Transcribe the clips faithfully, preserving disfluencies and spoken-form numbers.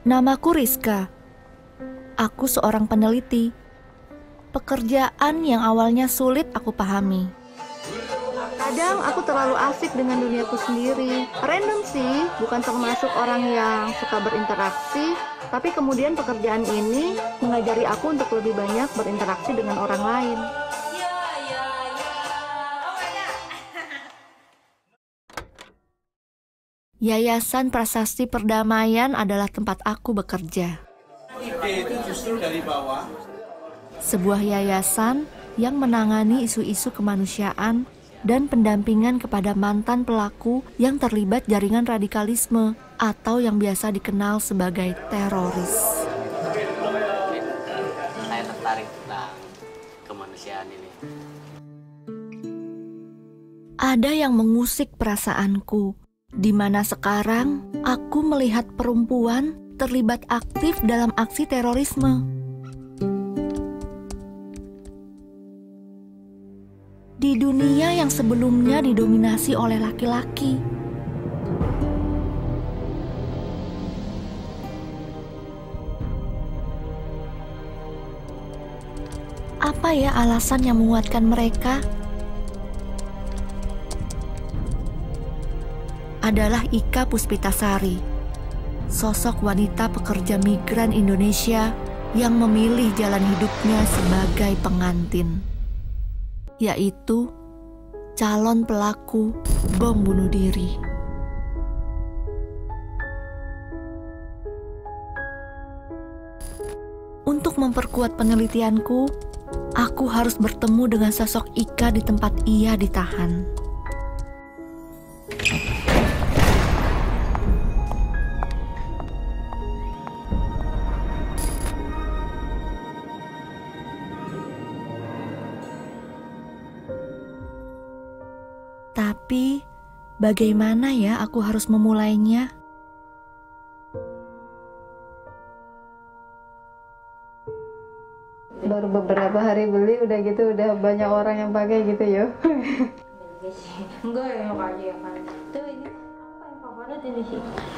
Namaku Rizka. Aku seorang peneliti. Pekerjaan yang awalnya sulit aku pahami. Kadang aku terlalu asik dengan duniaku sendiri. Random sih, bukan termasuk orang yang suka berinteraksi. Tapi kemudian pekerjaan ini mengajari aku untuk lebih banyak berinteraksi dengan orang lain. Yayasan Prasasti Perdamaian adalah tempat aku bekerja. Ide itu justru dari bawah. Sebuah yayasan yang menangani isu-isu kemanusiaan dan pendampingan kepada mantan pelaku yang terlibat jaringan radikalisme atau yang biasa dikenal sebagai teroris. Saya tertarik tentang kemanusiaan ini. Ada yang mengusik perasaanku. Di mana sekarang aku melihat perempuan terlibat aktif dalam aksi terorisme. Di dunia yang sebelumnya didominasi oleh laki-laki. Apa ya alasan yang menguatkan mereka? Adalah Ika Puspitasari, sosok wanita pekerja migran Indonesia yang memilih jalan hidupnya sebagai pengantin, yaitu calon pelaku bom bunuh diri. Untuk memperkuat penelitianku, aku harus bertemu dengan sosok Ika di tempat ia ditahan. Tapi, bagaimana ya aku harus memulainya? Baru beberapa hari beli, udah gitu, udah banyak orang yang pakai gitu ya.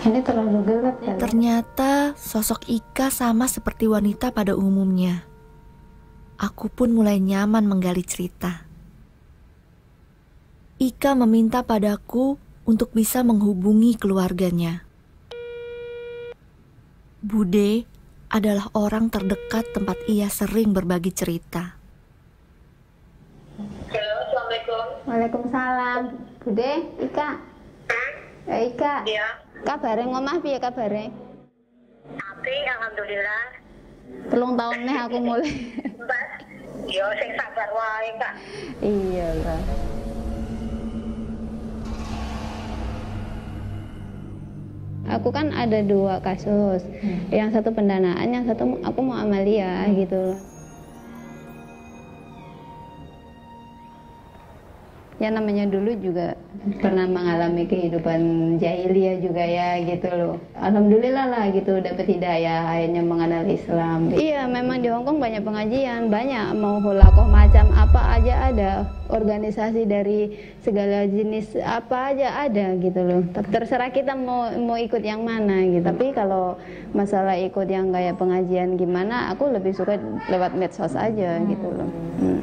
Ini terlalu gelap kan? Ternyata, sosok Ika sama seperti wanita pada umumnya. Aku pun mulai nyaman menggali cerita. Ika meminta padaku untuk bisa menghubungi keluarganya. Bude adalah orang terdekat tempat ia sering berbagi cerita. Halo, Assalamualaikum. Waalaikumsalam. Bude, Ika. Hah? Ya, Ika. Iya. Kabare ngomah piye kabare? Apik, alhamdulillah. Telung taun neh aku mulai. Mbak. Yo sing sabar wae, Kak. Iya, Kak. Aku kan ada dua kasus, hmm. yang satu pendanaan, yang satu aku mau amalia hmm. gitu. Ya namanya dulu juga pernah mengalami kehidupan jahiliyah juga ya gitu loh. Alhamdulillah lah gitu dapat hidayah akhirnya mengenal Islam. Iya memang di Hong Kong banyak pengajian, banyak mau holakoh macam apa aja ada. Organisasi dari segala jenis apa aja ada gitu loh. Terserah kita mau mau ikut yang mana gitu. Tapi kalau masalah ikut yang kayak pengajian gimana, aku lebih suka lewat medsos aja gitu loh. Hmm.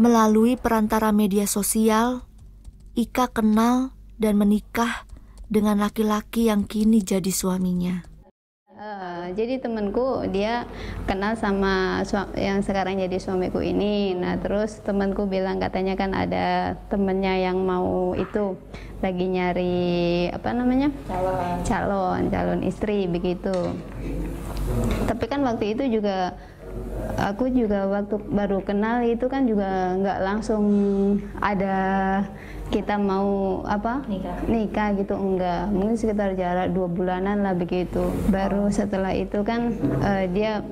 Melalui perantara media sosial, Ika kenal dan menikah dengan laki-laki yang kini jadi suaminya. Uh, jadi temanku dia kenal sama yang sekarang jadi suamiku ini. Nah terus temanku bilang katanya kan ada temennya yang mau itu lagi nyari apa namanya calon calon, calon istri begitu. Tapi kan waktu itu juga. Aku juga waktu baru kenal itu kan juga nggak langsung ada kita mau apa nikah, nikah gitu enggak, mungkin sekitar jarak dua bulanan lah begitu. Baru setelah itu kan uh, dia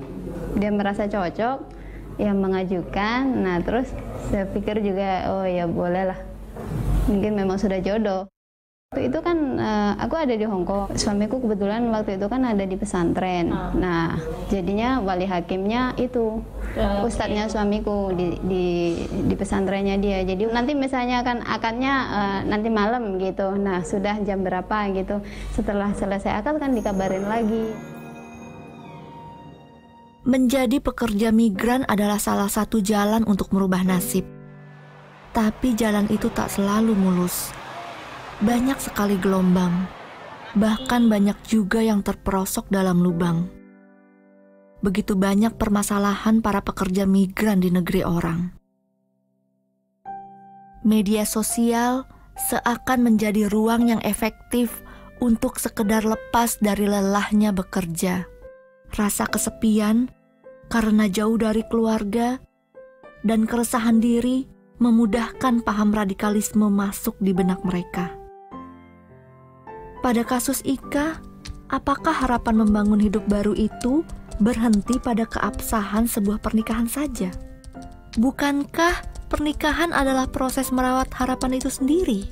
dia merasa cocok, ya mengajukan. Nah terus saya pikir juga oh ya boleh lah Mungkin memang sudah jodoh. Waktu itu kan aku ada di Hong Kong, suamiku kebetulan waktu itu kan ada di pesantren. Ah. Nah, jadinya wali hakimnya itu okay. Ustadznya suamiku di, di di pesantrennya dia. Jadi nanti misalnya kan akadnya uh, nanti malam gitu. Nah, sudah jam berapa gitu. Setelah selesai akad kan dikabarin lagi. Menjadi pekerja migran adalah salah satu jalan untuk merubah nasib. Tapi jalan itu tak selalu mulus. Banyak sekali gelombang, bahkan banyak juga yang terperosok dalam lubang. Begitu banyak permasalahan para pekerja migran di negeri orang. Media sosial seakan menjadi ruang yang efektif untuk sekedar lepas dari lelahnya bekerja. Rasa kesepian karena jauh dari keluarga dan keresahan diri memudahkan paham radikalisme masuk di benak mereka. Pada kasus Ika, apakah harapan membangun hidup baru itu berhenti pada keabsahan sebuah pernikahan saja? Bukankah pernikahan adalah proses merawat harapan itu sendiri?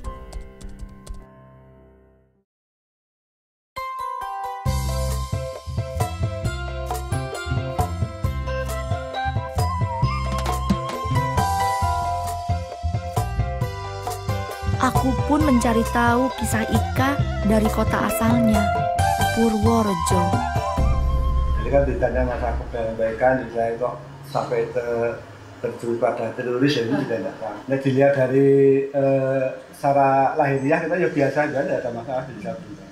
Aku pun mencari tahu kisah Ika dari kota asalnya, Purworejo. Jadi kan ditanya masa kebaikan, ditanya kok sampai ter, terjun pada teroris, jadi tidak tidak tahu. Nah, dilihat dari eh, secara lahiriah kita ya biasa juga, tidak ada masalah di dalam dunia.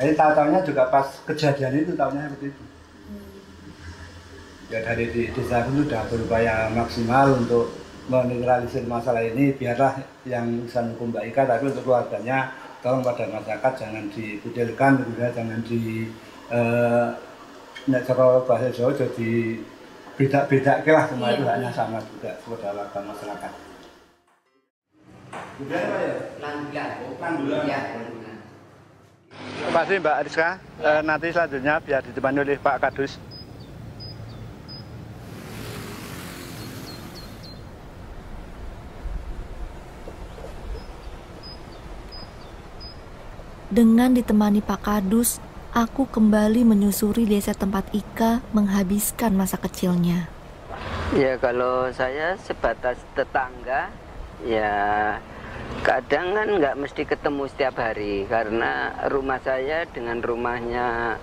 Jadi tahu-tahunya juga pas kejadian itu, tahunya seperti itu. Ya dari desa itu sudah berupaya maksimal untuk menetralisir masalah ini, biarlah yang urusan hukum Mbak Ika, tapi untuk keluarganya tolong pada masyarakat jangan dibudelkan, kemudian jangan di eh, cara bahasa Jawa jadi beda-beda lah, semua itu hanya sama juga saudara masyarakat. Udah apa ya? enam bulan. Terima kasih Mbak Rizka. E, nanti selanjutnya biar ditemani oleh Pak Kadus. Dengan ditemani Pak Kadus, aku kembali menyusuri desa tempat Ika menghabiskan masa kecilnya. Ya kalau saya sebatas tetangga, ya kadang kan nggak mesti ketemu setiap hari. Karena rumah saya dengan rumahnya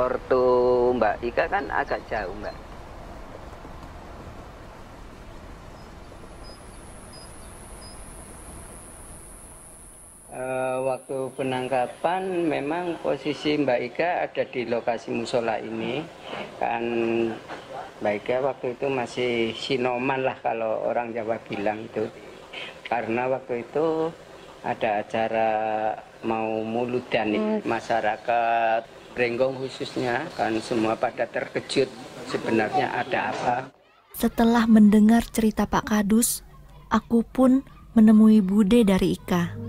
ortu Mbak Ika kan agak jauh Mbak. Waktu penangkapan memang posisi Mbak Ika ada di lokasi musola ini, kan Mbak Ika waktu itu masih sinoman lah kalau orang Jawa bilang itu, karena waktu itu ada acara mau muludan nih. Masyarakat Renggong khususnya kan semua pada terkejut sebenarnya ada apa. Setelah mendengar cerita Pak Kadus, aku pun menemui Bude dari Ika.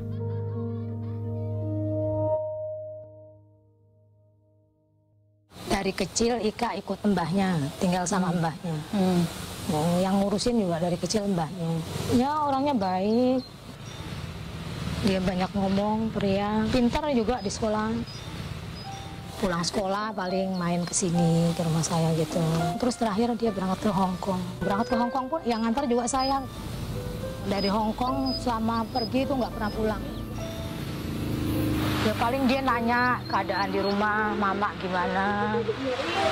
Dari kecil Ika ikut mbahnya, tinggal sama mbahnya. Hmm. Oh, yang ngurusin juga dari kecil mbahnya. Ya orangnya baik, dia banyak ngomong, pria, pintar juga di sekolah. Pulang sekolah paling main ke sini, ke rumah saya gitu. Terus terakhir dia berangkat ke Hong Kong. Berangkat ke Hong Kong pun yang ngantar juga saya. Dari Hong Kong selama pergi itu nggak pernah pulang. Ya paling dia nanya keadaan di rumah, mama gimana,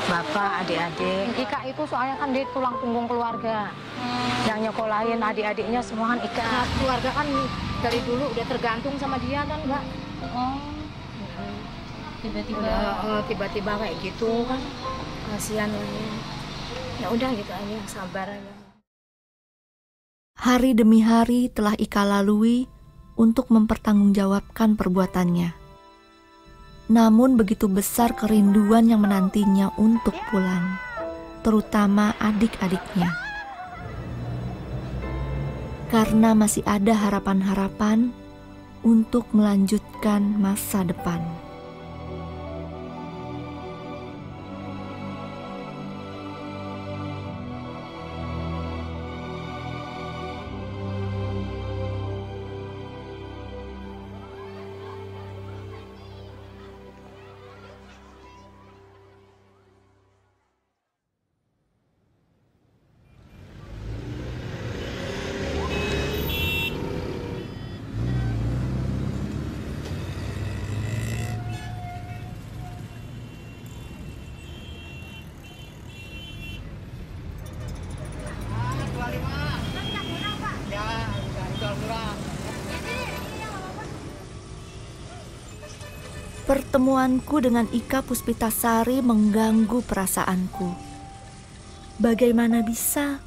bapak, adik-adik. Ika itu soalnya kan dia tulang punggung keluarga. Hmm. Yang nyekolahin adik-adiknya semua kan Ika. Nah, keluarga kan dari dulu udah tergantung sama dia kan, Mbak. Oh. Tiba-tiba tiba-tiba kayak gitu kan. Kasihan. Ya udah gitu aja, sabar aja. Hari demi hari telah Ika lalui untuk mempertanggungjawabkan perbuatannya. Namun begitu besar kerinduan yang menantinya untuk pulang, terutama adik-adiknya. Karena masih ada harapan-harapan untuk melanjutkan masa depan. Pertemuanku dengan Ika Puspitasari mengganggu perasaanku. Bagaimana bisa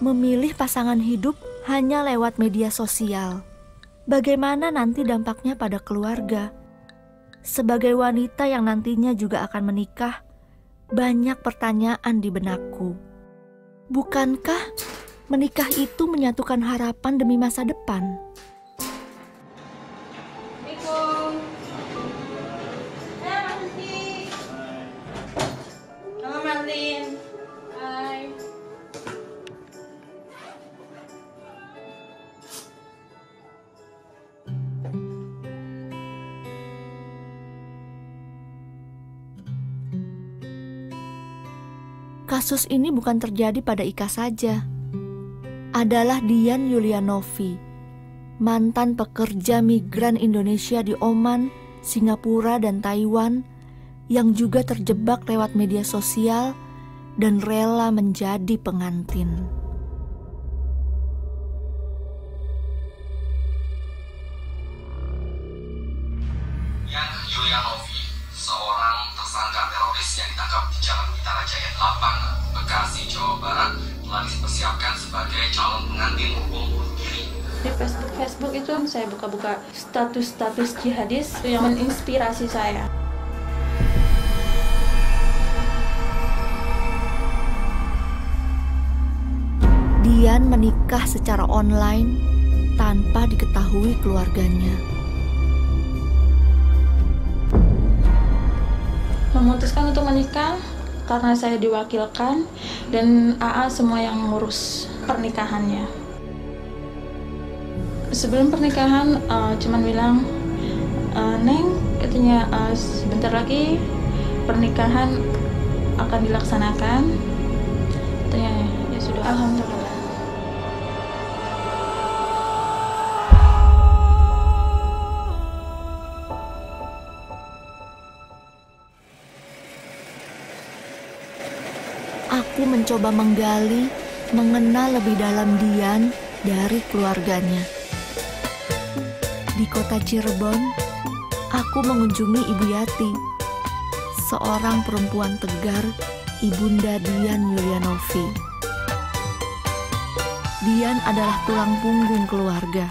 memilih pasangan hidup hanya lewat media sosial? Bagaimana nanti dampaknya pada keluarga? Sebagai wanita yang nantinya juga akan menikah, banyak pertanyaan di benakku. Bukankah menikah itu menyatukan harapan demi masa depan? Kasus ini bukan terjadi pada Ika saja. Adalah Dian Yulianovi, mantan pekerja migran Indonesia di Oman, Singapura, dan Taiwan, yang juga terjebak lewat media sosial dan rela menjadi pengantin. Dian Yulianovi, seorang tersangka teroris yang ditangkap di Jalan Mitra Jaya delapan, Bekasi, Jawa Barat, telah dipersiapkan sebagai calon pengantin umum diri. Di Facebook, Facebook itu saya buka-buka status-status jihadis yang menginspirasi saya. Dian menikah secara online tanpa diketahui keluarganya. Memutuskan untuk menikah karena saya diwakilkan dan A A semua yang ngurus pernikahannya. Sebelum pernikahan uh, cuman bilang, uh, Neng katanya uh, sebentar lagi pernikahan akan dilaksanakan. Katanya ya sudah, alhamdulillah. Aku mencoba menggali, mengenal lebih dalam Dian dari keluarganya. Di kota Cirebon, aku mengunjungi Ibu Yati, seorang perempuan tegar, ibunda Dian Yulianovi. Dian adalah tulang punggung keluarga.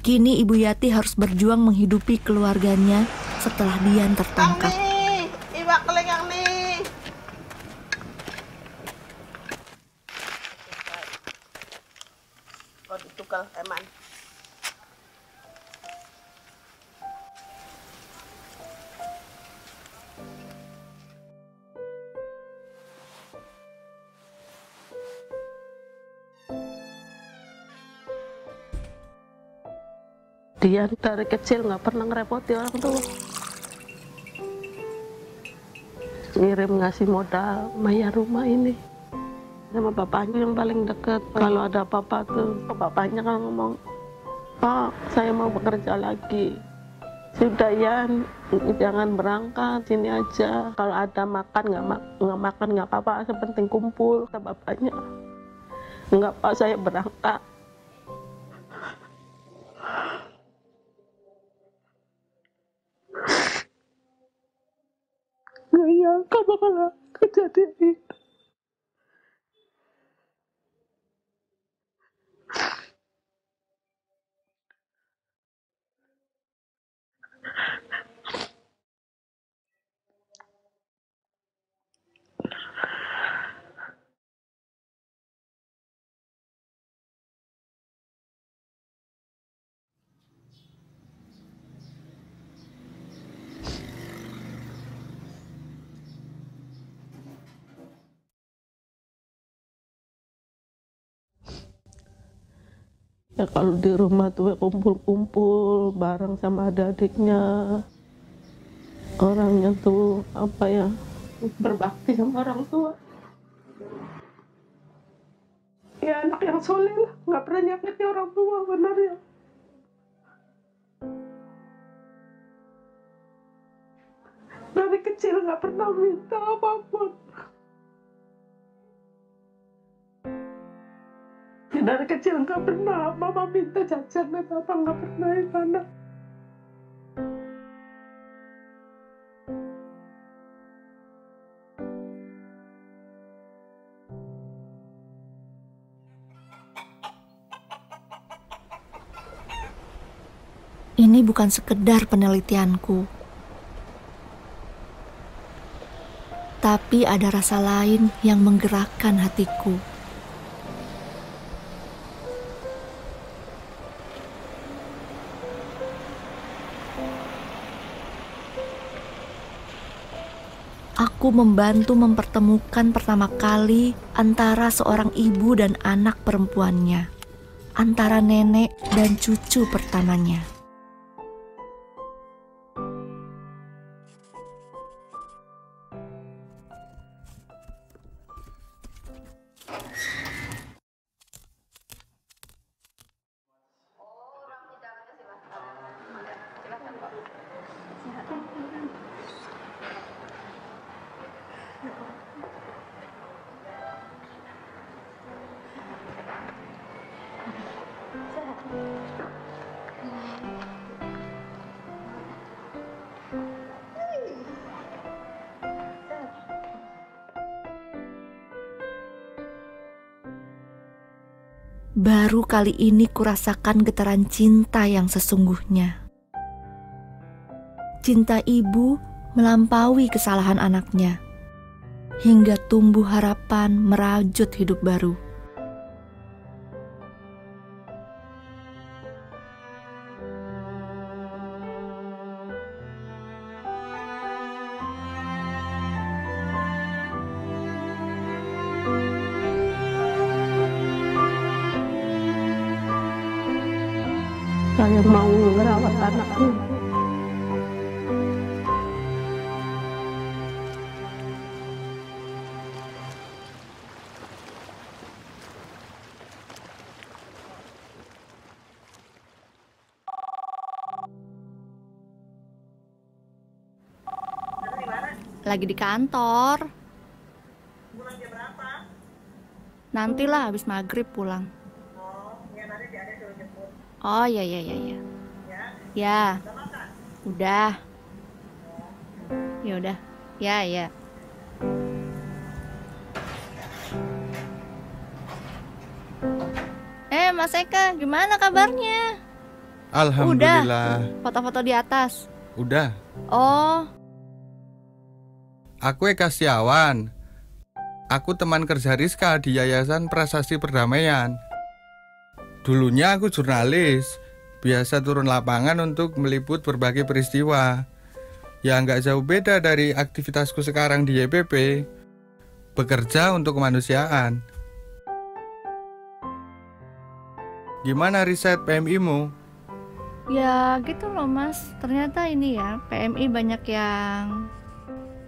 Kini Ibu Yati harus berjuang menghidupi keluarganya setelah Dian tertangkap. Eman. Dia dari kecil nggak pernah ngerepoti orang tua. Ngirim ngasih modal, bayar rumah ini. Sama bapaknya yang paling dekat. Kalau ada apa-apa tuh, bapaknya kan ngomong, Pak, saya mau bekerja lagi. Sudah ya, jangan berangkat, sini aja. Kalau ada makan, nggak ma makan, nggak apa-apa, sepenting kumpul. Kata bapaknya, nggak, Pak, saya berangkat. Nggak nyangka bakal kejadian itu. Ya kalau di rumah tuh kumpul-kumpul bareng sama adik-adiknya. Orangnya tuh apa ya, berbakti sama orang tua. Ya anak yang soleh lah, nggak pernah nyakitin orang tua, benar ya. Dari kecil nggak pernah minta apapun. Dari kecil nggak pernah mama minta jajan, apa nggak pernah, anak. Ini bukan sekedar penelitianku, tapi ada rasa lain yang menggerakkan hatiku. Aku membantu mempertemukan pertama kali antara seorang ibu dan anak perempuannya, antara nenek dan cucu pertamanya. Baru kali ini kurasakan getaran cinta yang sesungguhnya. Cinta ibu melampaui kesalahan anaknya, hingga tumbuh harapan merajut hidup baru. Saya mau merawat anakku. Lagi di kantor. Pulang jam berapa? Nantilah habis maghrib pulang. Oh, ya nanti ada suruh jemput. Oh ya ya ya ya. Ya. Ya. Udah makan? Udah. Ya udah. Ya ya. Eh Mas Eka, gimana kabarnya? Alhamdulillah. Udah. Foto-foto di atas. Udah. Oh. Aku Eka Siawan. Aku teman kerja Rizka di Yayasan Prasasti Perdamaian. Dulunya aku jurnalis, biasa turun lapangan untuk meliput berbagai peristiwa. Ya nggak jauh beda dari aktivitasku sekarang di Y P P, bekerja untuk kemanusiaan. Gimana riset P M I-mu? Ya gitu loh Mas, ternyata ini ya P M I banyak yang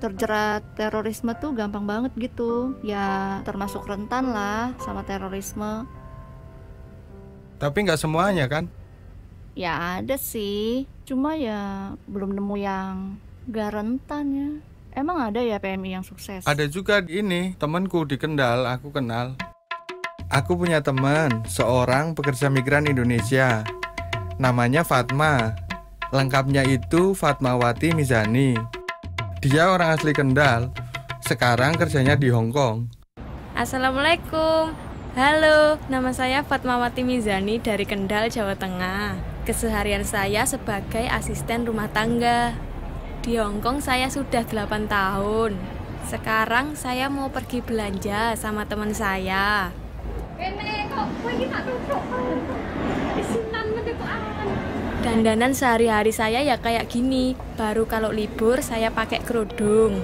terjerat terorisme tuh gampang banget gitu. Ya termasuk rentan lah sama terorisme. Tapi nggak semuanya kan? Ya ada sih, cuma ya belum nemu yang nggak rentan ya. Emang ada ya P M I yang sukses? Ada juga ini, temanku di Kendal, aku kenal. Aku punya teman, seorang pekerja migran Indonesia. Namanya Fatma. Lengkapnya itu Fatmawati Mizani. Dia orang asli Kendal, sekarang kerjanya di Hong Kong. Assalamualaikum. Halo, nama saya Fatmawati Mizani dari Kendal, Jawa Tengah. Keseharian saya sebagai asisten rumah tangga. Di Hong Kong saya sudah delapan tahun. Sekarang saya mau pergi belanja sama teman saya. Dandanan sehari-hari saya ya kayak gini. Baru kalau libur saya pakai kerudung.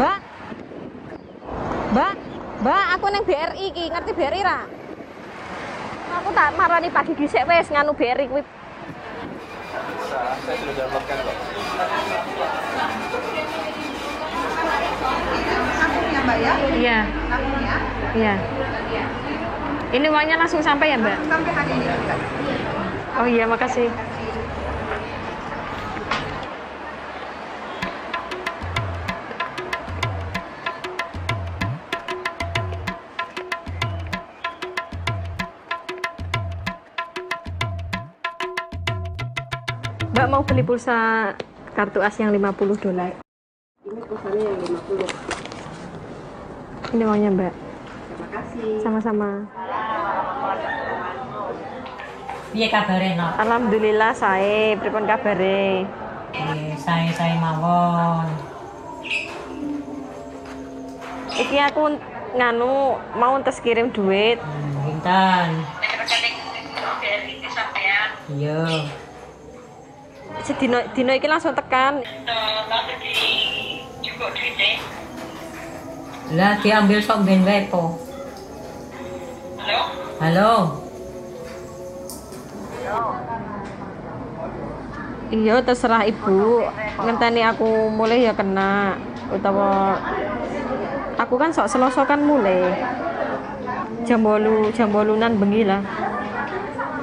Mbak, Mbak, Mbak, aku neng B R I ki, ngerti B R I ra? Aku tak marani pagi dhisik wis nganu beri kuwi. Saya sudah dapatkan kok. Langsungnya Mbak ya? Iya. Langsungnya? Iya. Ini uangnya langsung sampai ya, Mbak? Langsung sampai hari ini. Oh iya, makasih. Mbak mau beli pulsa kartu as yang lima puluh dolar. Ini pulsanya yang lima puluh. Ini uangnya, Mbak. Terima kasih. Sama-sama. Piye kabare, Nok? Alhamdulillah sae, pripun kabare? Eh, sae-sae mawon. Iki aku nganu mau tes kirim duit. Pinten? Iya. Sedino dino iki langsung tekan. Lah diambil sok ben wae po. Halo? Halo. Iya, terserah ibu. Ngenteni aku mulai ya kena, utawa aku kan sok seloso kan mulai jam bolu jam bolunan bengi lah.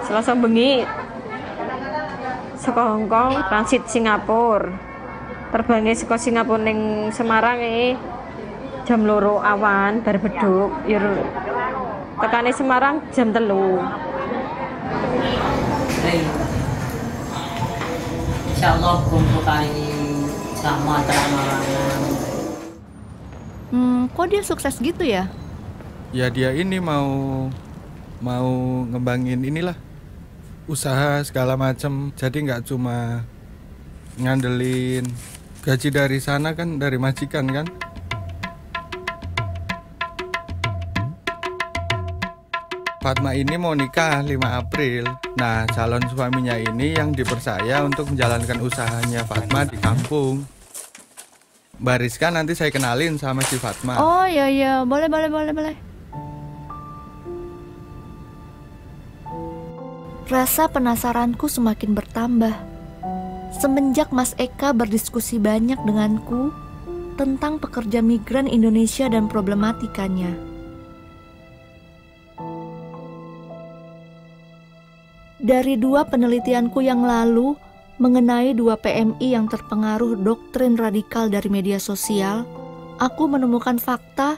Seloso bengi saka Hong Kong transit Singapura, terbangnya saka Singapura neng Semarang eh jam loro awan bar beduk, yur tekane Semarang jam telu. Insya Allah kumpulkan ini sama terang-terangan. Hmm, kok dia sukses gitu ya? Ya dia ini mau mau ngembangin inilah usaha segala macam. Jadi nggak cuma ngandelin gaji dari sana kan, dari majikan kan. Fatma ini mau nikah lima April. Nah, calon suaminya ini yang dipercaya untuk menjalankan usahanya Fatma di kampung. Mbak Rizka nanti saya kenalin sama si Fatma. Oh iya iya, boleh boleh boleh boleh. Rasa penasaranku semakin bertambah semenjak Mas Eka berdiskusi banyak denganku tentang pekerja migran Indonesia dan problematikanya. Dari dua penelitianku yang lalu mengenai dua P M I yang terpengaruh doktrin radikal dari media sosial, aku menemukan fakta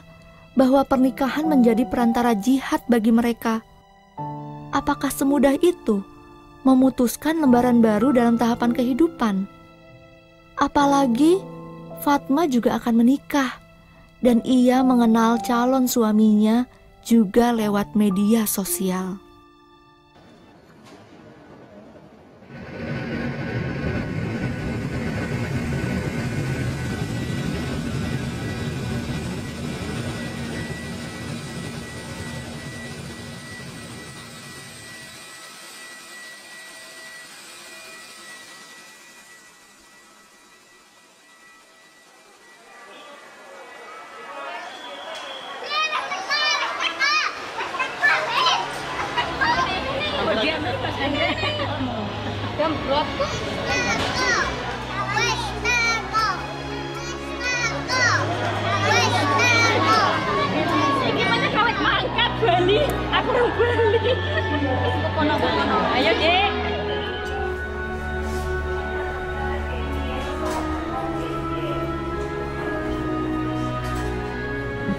bahwa pernikahan menjadi perantara jihad bagi mereka. Apakah semudah itu memutuskan lembaran baru dalam tahapan kehidupan? Apalagi Fatma juga akan menikah dan ia mengenal calon suaminya juga lewat media sosial.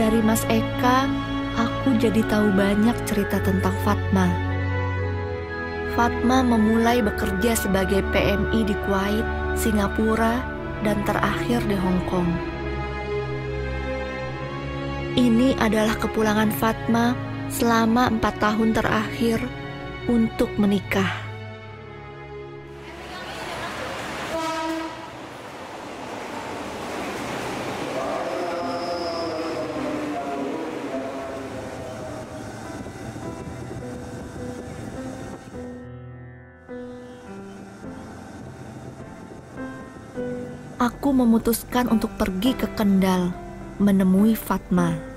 Dari Mas Eka, aku jadi tahu banyak cerita tentang Fatma. Fatma memulai bekerja sebagai P M I di Kuwait, Singapura, dan terakhir di Hong Kong. Ini adalah kepulangan Fatma selama empat tahun terakhir untuk menikah. Aku memutuskan untuk pergi ke Kendal, menemui Fatma.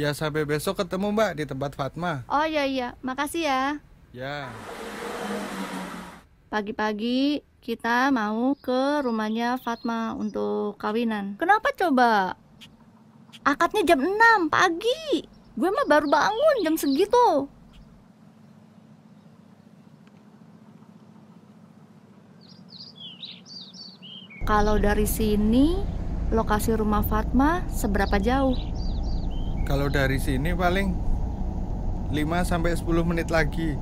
Ya, sampai besok ketemu Mbak di tempat Fatma. Oh iya iya, makasih ya. Ya. Pagi-pagi kita mau ke rumahnya Fatma untuk kawinan. Kenapa coba? Akadnya jam enam pagi. Gue mah baru bangun jam segitu. Kalau dari sini, lokasi rumah Fatma seberapa jauh? Kalau dari sini paling lima sampai sepuluh menit lagi.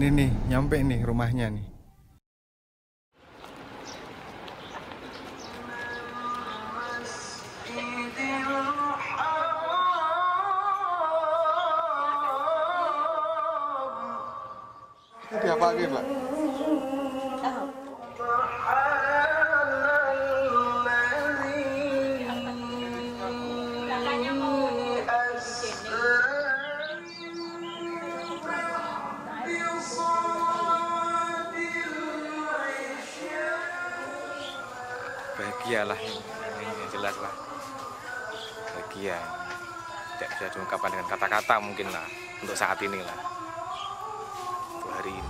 Ini nih, nyampe nih rumahnya nih. Dia pakai, Pak. Bahagialah ini, ini jelas lah. Bahagia, tidak bisa diungkapkan dengan kata-kata mungkin lah untuk saat ini lah, untuk hari ini.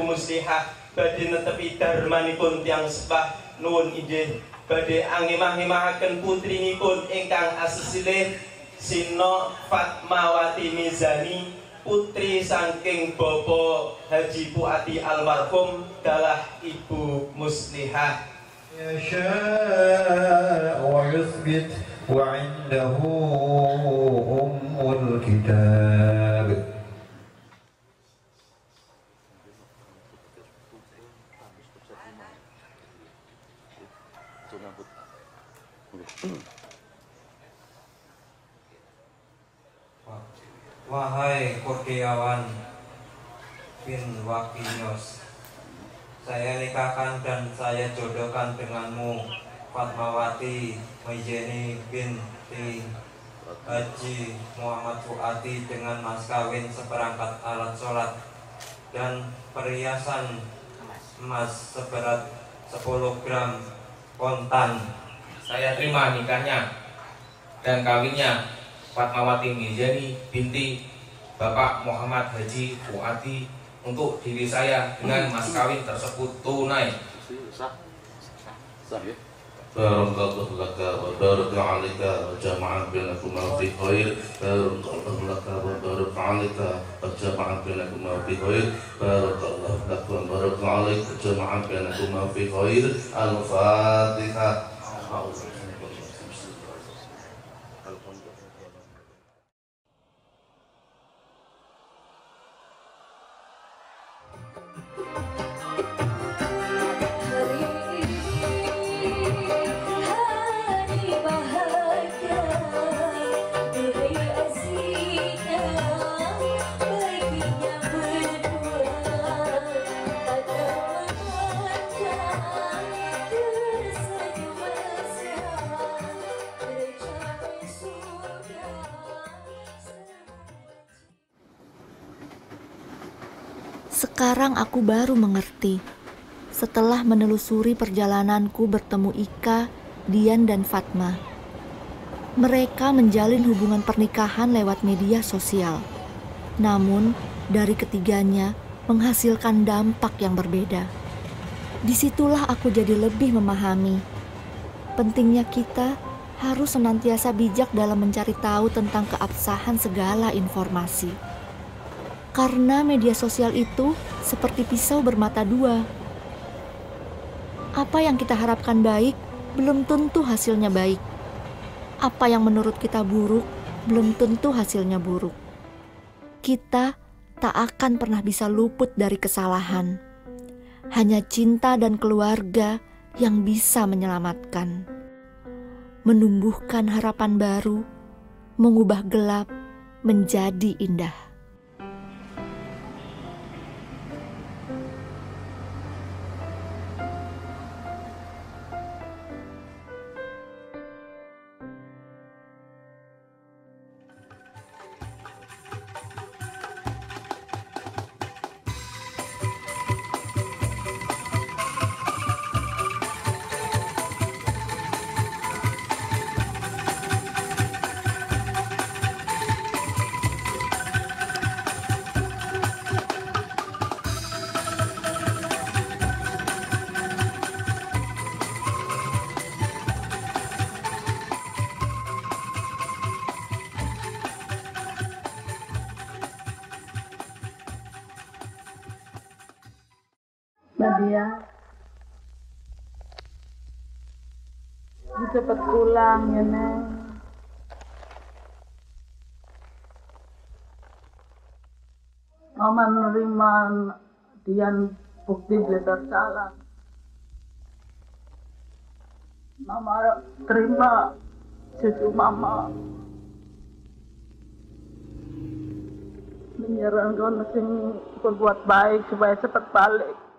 Muslihat badhe netepi darmanipun tiang sepah nuwun idin badhe angemah-ngemahaken putrinipun ingkang asesilih Sino Fatmawati Mizani, putri saking Bapak Haji Puati almarhum dalah Ibu Muslihat. Ya syaa wa yuthbit wa indahu ummul kitab. Wahai Kurdiawan bin Wakinyos, saya nikahkan dan saya jodohkan denganmu Fatmawati Mizani binti Haji Muhammad Fuati dengan mas kawin seperangkat alat sholat dan perhiasan emas seberat sepuluh gram kontan. Saya terima nikahnya dan kawinnya Fatmawati Mizani binti Bapak Muhammad Haji Fuati untuk diri saya dengan mas kawin tersebut tunai. Barakallahu laka wa baraka alaika wa jama'a bainakuma fi khair. Barakallahu laka wa baraka alaika wa jama'a bainakuma fi khair. Barakallahu laka wa baraka alaika wa jama'a bainakuma fi khair. Al-Fatihah. Sekarang aku baru mengerti, setelah menelusuri perjalananku bertemu Ika, Dian, dan Fatma. Mereka menjalin hubungan pernikahan lewat media sosial. Namun, dari ketiganya menghasilkan dampak yang berbeda. Disitulah aku jadi lebih memahami. Pentingnya kita harus senantiasa bijak dalam mencari tahu tentang keabsahan segala informasi. Karena media sosial itu seperti pisau bermata dua. Apa yang kita harapkan baik, belum tentu hasilnya baik. Apa yang menurut kita buruk, belum tentu hasilnya buruk. Kita tak akan pernah bisa luput dari kesalahan. Hanya cinta dan keluarga yang bisa menyelamatkan. Menumbuhkan harapan baru, mengubah gelap menjadi indah. Mbak Dia. Cepet pulang ya Neng. Mama menerima Dian bukti dia bersalah. Mama terima cucu mama. Menyerang kau masih berbuat baik supaya cepat balik.